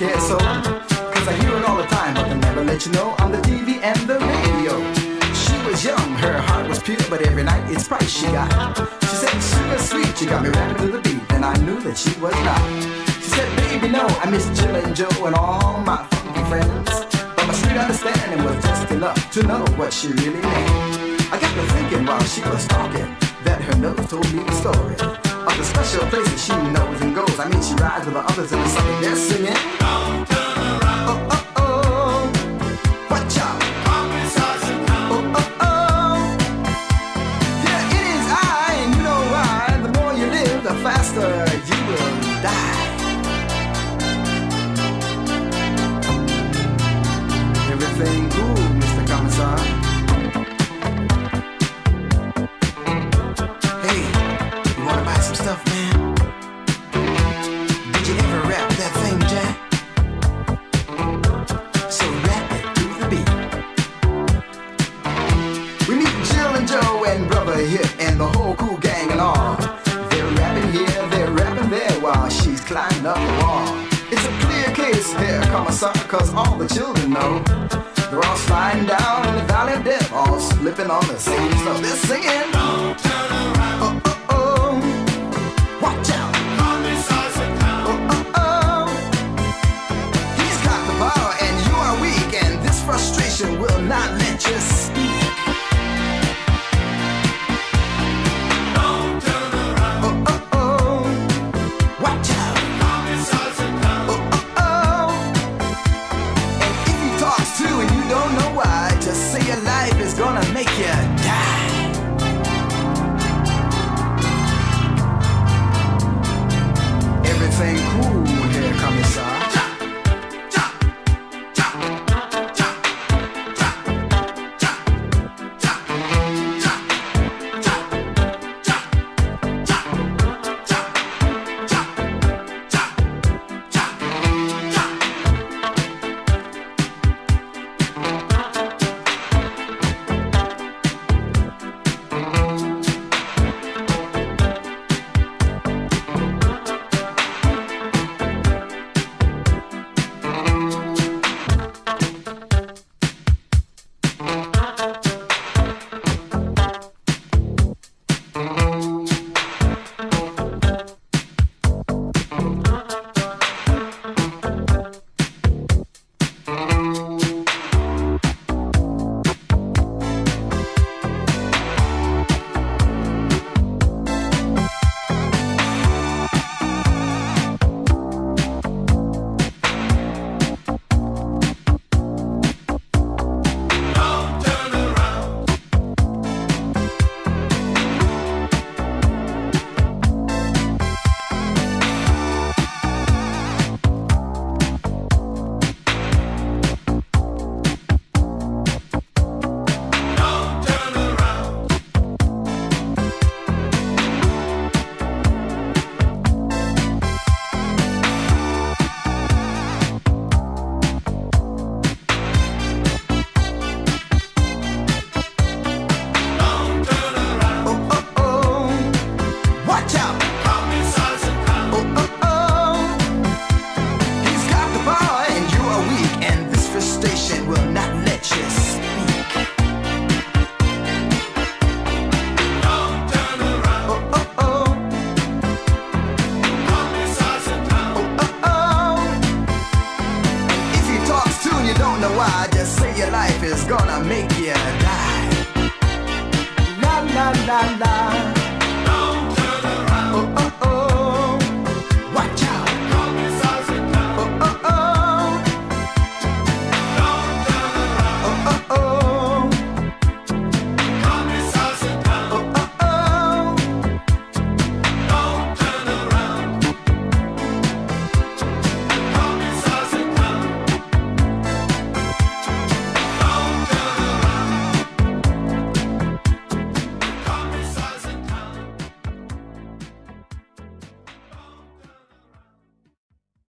care so, cause I hear it all the time, but they never let you know on the TV and the radio. She was young, her heart was pure, but every night it's Sprite she got. She said she was sweet, she got me rapping to the beat, and I knew that she was not. She said, baby, no, I miss Jill and Joe and all my funky friends, but my sweet understanding was just enough to know what she really meant. I got to thinking while she was talking that her nose told me the story of the special places she knows and goes. I mean, she rides with the others in the summer, yes, singing. Don't turn around. Oh, oh, oh. Watch out. Oh, oh, oh. Yeah, it is I, and you know why. The more you live, the faster you will die. Everything cool, Mr. Commissar. Hey, you wanna buy some stuff, man? Did you ever rap that thing, Jack? So rap it to the beat. We meet Jill and Joe and Brother Hip and the whole cool gang and all. They're rapping here, they're rapping there while she's climbing up the wall. It's a clear case here, Commissar, cause all the children know they're all sliding down in the valley of death, all slipping on the same stuff. They're singing, don't turn around. Oh, oh, oh. Watch out. Commissar's a clown. Oh, oh, oh. He's got the power and you are weak, and this frustration will not let you speak. Don't turn around. Oh, oh, oh. Watch out. Gonna make you die. Everything cool here, Commissar. Life is gonna make you die. La la la la.